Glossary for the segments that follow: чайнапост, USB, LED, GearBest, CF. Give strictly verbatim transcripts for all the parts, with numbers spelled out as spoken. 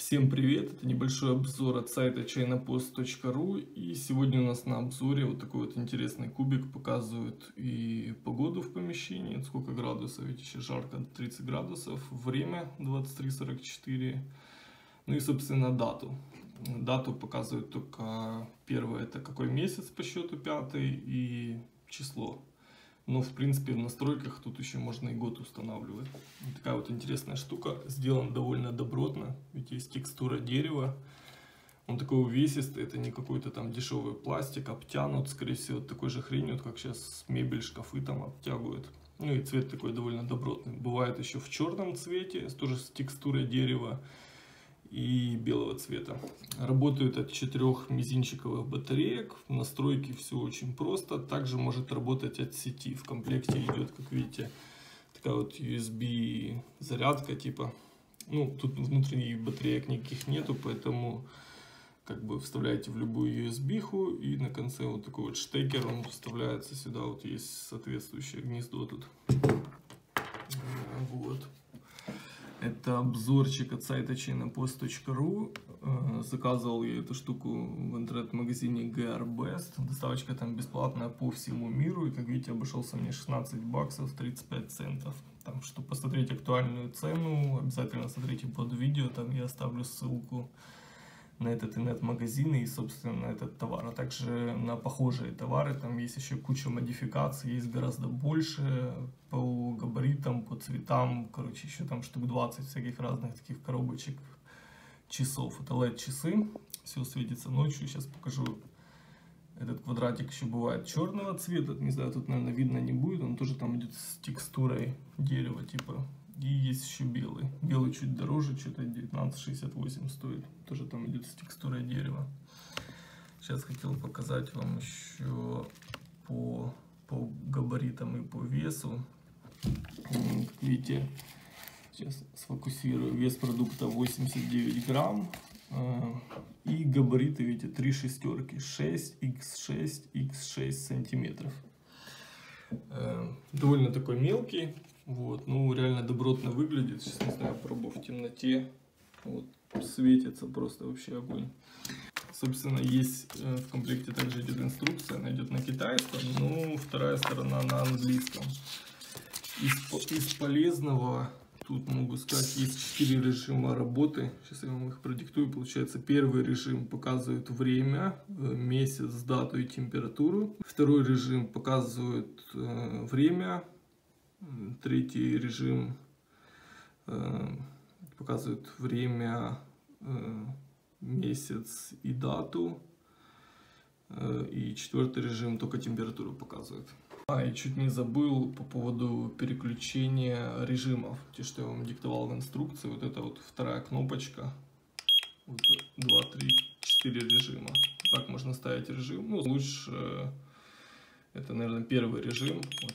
Всем привет! Это небольшой обзор от сайта чайнапост точка ру, и сегодня у нас на обзоре вот такой вот интересный кубик. Показывает и погоду в помещении, сколько градусов, ведь еще жарко, тридцать градусов, время двадцать три сорок четыре, ну и собственно дату. Дату показывают только первое, это какой месяц по счету, пятый, и число. Но в принципе в настройках тут еще можно и год устанавливать. Вот такая вот интересная штука. Сделан довольно добротно. Ведь есть текстура дерева. Он такой увесистый. Это не какой-то там дешевый пластик. Обтянут, скорее всего, такой же хренью, как сейчас мебель, шкафы там обтягивают. Ну и цвет такой довольно добротный. Бывает еще в черном цвете. Тоже с текстурой дерева и белого цвета. Работают от четырёх мизинчиковых батареек. В настройке все очень просто. Также может работать от сети. В комплекте идет, как видите, такая вот ю эс би зарядка типа. Ну, тут внутренних батареек никаких нету, поэтому как бы вставляете в любую ю эс би-ху, и на конце вот такой вот штекер, он вставляется сюда. Вот есть соответствующее гнездо тут. Вот. Это обзорчик от сайта чайнапост точка ру. Заказывал я эту штуку в интернет-магазине GearBest. Доставочка там бесплатная по всему миру. И как видите, обошелся мне шестнадцать баксов тридцать пять центов. Там, чтобы посмотреть актуальную цену, обязательно смотрите под видео. Там я оставлю ссылку на этот интернет-магазин и, собственно, на этот товар. А также на похожие товары. Там есть еще куча модификаций, есть гораздо больше по габаритам, по цветам. Короче, еще там штук двадцать всяких разных таких коробочек часов. Это эл и ди-часы. Все светится ночью. Сейчас покажу. Этот квадратик еще бывает черного цвета. Не знаю, тут, наверное, видно не будет. Он тоже там идет с текстурой дерева, типа. И есть еще белый. Белый чуть дороже, что-то девятнадцать шестьдесят восемь стоит. Тоже там идет с текстурой дерева. Сейчас хотел показать вам еще по, по габаритам и по весу. Как видите, сейчас сфокусирую. Вес продукта восемьдесят девять грамм. И габариты, видите, три шестерки. шесть на шесть на шесть сантиметров. Довольно такой мелкий. Вот, ну реально добротно выглядит. Сейчас, не знаю, пробую в темноте. Вот, светится просто вообще огонь. Собственно, есть в комплекте также идет инструкция. Она идет на китайском, но вторая сторона на английском. Из, из полезного тут могу сказать, есть четыре режима работы. Сейчас я вам их продиктую. Получается, первый режим показывает время, месяц, дату и температуру. Второй режим показывает э, время. Третий режим э, показывает время, э, месяц и дату. Э, и четвертый режим только температуру показывает. А, и чуть не забыл по поводу переключения режимов. Те, что я вам диктовал в инструкции, вот это вот вторая кнопочка. Вот, два, три, четыре режима. Так можно ставить режим. Ну, лучше, э, это, наверное, первый режим. Вот,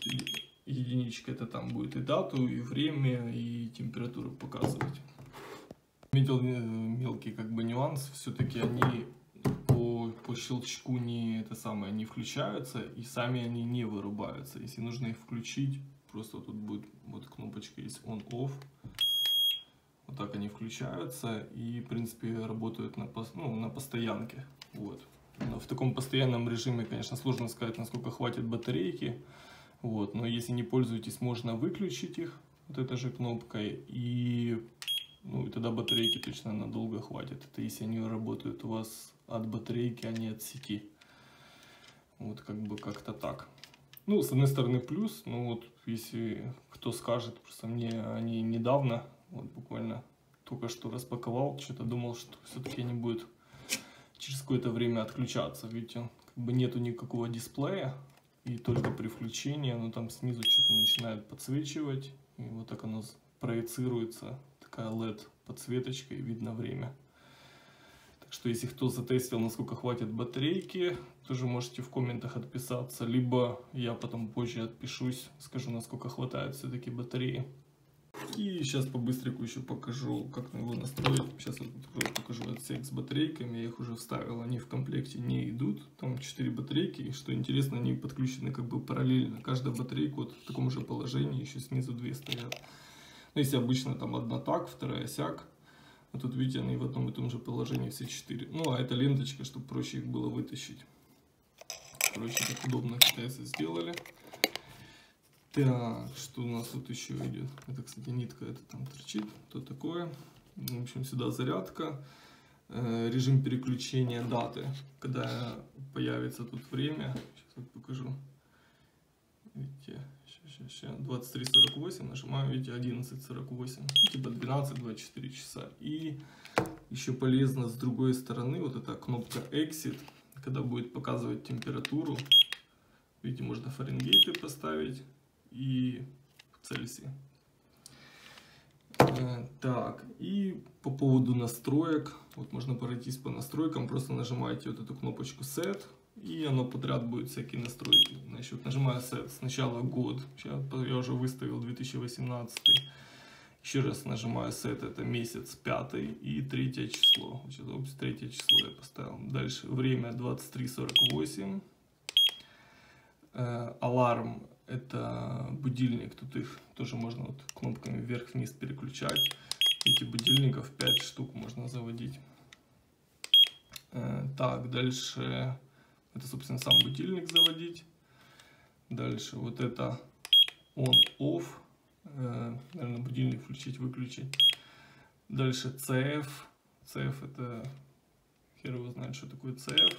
единичка, это там будет и дату, и время, и температуру показывать. Заметил мелкий как бы нюанс, все-таки они по, по щелчку не, это самое, не включаются, и сами они не вырубаются. Если нужно их включить, просто тут будет вот кнопочка есть он-офф, вот так они включаются и в принципе работают на, ну, на постоянке. Вот. Но в таком постоянном режиме, конечно, сложно сказать, насколько хватит батарейки. Вот, но если не пользуетесь, можно выключить их вот этой же кнопкой, и, ну, и тогда батарейки точно надолго хватит. Это если они работают у вас от батарейки, а не от сети. Вот как бы как-то так. Ну, с одной стороны плюс, ну вот если кто скажет, просто мне они недавно, вот буквально только что распаковал, что-то думал, что все-таки они будут через какое-то время отключаться. Видите, как бы нету никакого дисплея. И только при включении оно там снизу что-то начинает подсвечивать. И вот так оно проецируется. Такая эл и ди-подсветочка, и видно время. Так что если кто затестил, насколько хватит батарейки, тоже можете в комментах отписаться. Либо я потом позже отпишусь, скажу, насколько хватает все-таки батареи. И сейчас по-быстреньку еще покажу, как его настроить. Сейчас вот покажу отсек с батарейками. Я их уже вставил, они в комплекте не идут. Там четыре батарейки. И что интересно, они подключены как бы параллельно. Каждая батарейка вот в таком же положении, еще снизу две стоят. Ну, если обычно там одна так, вторая сяк. А тут, видите, они в одном и том же положении все четыре. Ну, а это ленточка, чтобы проще их было вытащить. Короче, так удобно китайцы сделали. Так, что у нас тут еще идет? Это, кстати, нитка, это там торчит, то такое. В общем, сюда зарядка. Режим переключения даты. Когда появится тут время. Сейчас вот покажу. Видите, двадцать три сорок восемь, нажимаю, видите, одиннадцать сорок восемь, типа двенадцать двадцать четыре часа. И еще полезно с другой стороны вот эта кнопка Exit, когда будет показывать температуру. Видите, можно Фаренгейты поставить и Цельсий. Так, и по поводу настроек, вот можно пройтись по настройкам, просто нажимаете вот эту кнопочку Set, и оно подряд будет всякие настройки. Значит, нажимаю Set, сначала год, сейчас я уже выставил две тысячи восемнадцатый, еще раз нажимаю Set, это месяц, пятое и третье число, значит, третье число я поставил. Дальше время двадцать три сорок восемь, аларм. Это будильник, тут их тоже можно вот кнопками вверх-вниз переключать. Эти будильников пять штук можно заводить. Так, дальше это, собственно, сам будильник заводить. Дальше вот это on-off. Наверное, будильник включить-выключить. Дальше си эф. си эф это... Хер его знает, что такое си эф.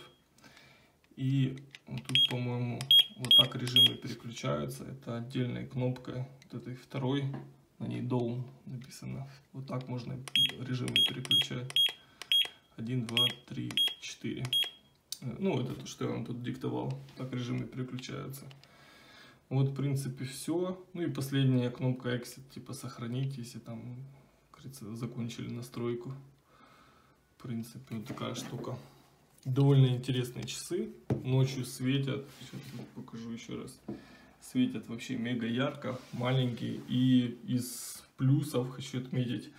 И вот тут, по-моему... Вот так режимы переключаются. Это отдельная кнопка, вот этой второй, на ней Down написано. Вот так можно режимы переключать. один, два, три, четыре. Ну, это то, что я вам тут диктовал. Так режимы переключаются. Вот, в принципе, все. Ну и последняя кнопка Exit, типа сохранить, если там, как говорится, закончили настройку. В принципе, вот такая штука. Довольно интересные часы, ночью светят, сейчас покажу еще раз, светят вообще мега ярко, маленькие. И из плюсов хочу отметить,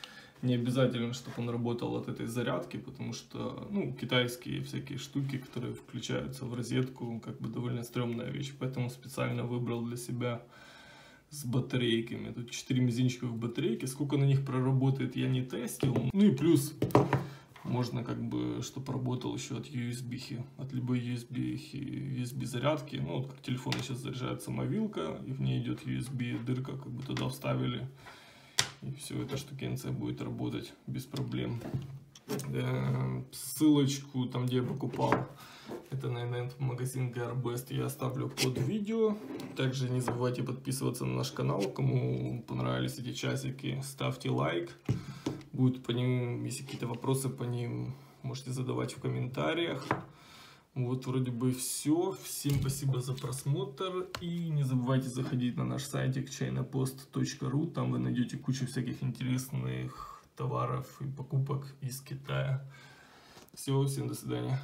не обязательно, чтобы он работал от этой зарядки, потому что, ну, китайские всякие штуки, которые включаются в розетку, как бы довольно стрёмная вещь, поэтому специально выбрал для себя с батарейками. Тут четыре мизинчиковых батарейки, сколько на них проработает, я не тестил. Ну и плюс... Можно как бы, чтобы работал еще от ю эс би, от любой ю эс би, ю эс би зарядки. Ну вот как телефон сейчас заряжает самовилка, и в ней идет ю эс би дырка, как бы туда вставили. И все, эта штукенция будет работать без проблем. Ссылочку там, где я покупал, это, наверное, магазин GearBest, я оставлю под видео. Также не забывайте подписываться на наш канал, кому понравились эти часики, ставьте лайк. Будут по ним, если какие-то вопросы по ним, можете задавать в комментариях. Вот вроде бы все. Всем спасибо за просмотр. И не забывайте заходить на наш сайтик чайнапост точка ру. Там вы найдете кучу всяких интересных товаров и покупок из Китая. Все, всем до свидания.